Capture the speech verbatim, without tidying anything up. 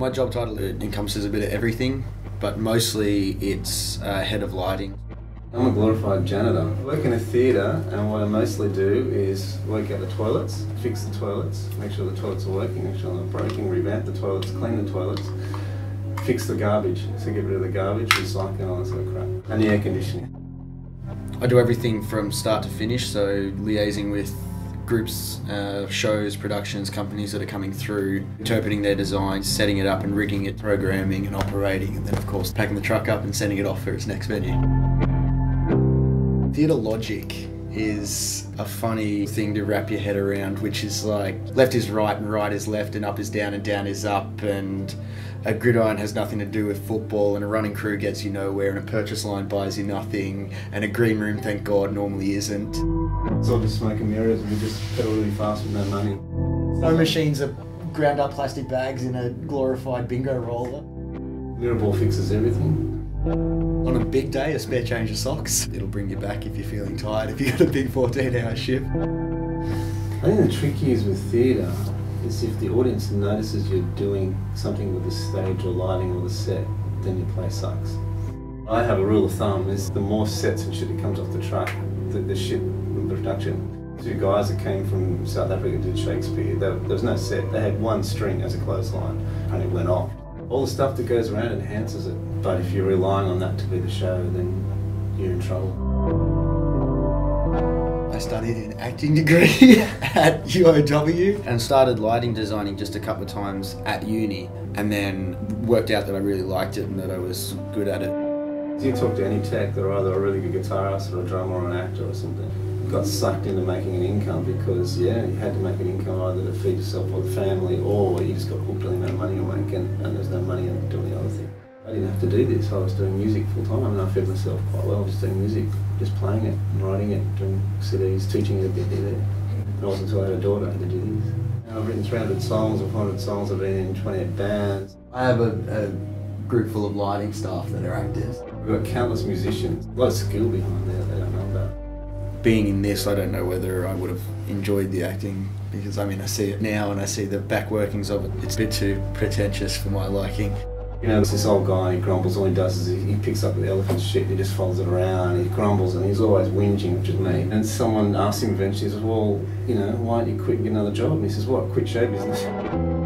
My job title encompasses a bit of everything, but mostly it's uh, head of lighting. I'm a glorified janitor. I work in a theatre, and what I mostly do is work out the toilets, fix the toilets, make sure the toilets are working, make sure they're not breaking, revamp the toilets, clean the toilets, fix the garbage, so get rid of the garbage, recycle and all that sort of crap, and the air conditioning. I do everything from start to finish, so liaising with groups, uh, shows, productions, companies that are coming through, interpreting their designs, setting it up and rigging it, programming and operating, and then of course packing the truck up and sending it off for its next venue. Theatre logic is a funny thing to wrap your head around, which is like left is right and right is left and up is down and down is up, and a gridiron has nothing to do with football, and a running crew gets you nowhere, and a purchase line buys you nothing, and a green room, thank God, normally isn't. It's all just smoke and mirrors, and we just pedal really fast with no money. Sewing machines are ground up plastic bags in a glorified bingo roller. Mirrorball fixes everything. On a big day, a spare change of socks. It'll bring you back if you're feeling tired, if you've got a big fourteen hour shift. I think the trick is with theatre is if the audience notices you're doing something with the stage or lighting or the set, then your play sucks. I have a rule of thumb is the more sets and shit that comes off the track, the, the shit in the production. Two guys that came from South Africa did Shakespeare, they, there was no set. They had one string as a clothesline and it went off. All the stuff that goes around enhances it, but if you're relying on that to be the show, then you're in trouble. I studied an acting degree at U O W and started lighting designing just a couple of times at uni, and then worked out that I really liked it and that I was good at it. If you talk to any tech, they're either a really good guitarist or a drummer or an actor or something. Got sucked into making an income because, yeah, you had to make an income either to feed yourself or the family, or you just got hooked on the amount of money you're making and there's no money on doing the other thing. I didn't have to do this. I was doing music full time. I mean, I fed myself quite well. I was just doing music, just playing it, writing it, doing C Ds, teaching it a bit there. And it wasn't until I had a daughter I had to do this. And I've written three hundred songs or four hundred songs. I've been in twenty-eight bands. I have a, a group full of lighting staff that are actors. We've got countless musicians. A lot of skill behind there, they don't know that. Being in this, I don't know whether I would have enjoyed the acting, because I mean, I see it now and I see the back workings of it. It's a bit too pretentious for my liking. You know, there's this old guy, he grumbles, all he does is he, he picks up the elephant's shit and he just folds it around, he grumbles and he's always whinging, which is me. And someone asked him eventually, he says, well, you know, why don't you quit and get another job? And he says, what, quit show business?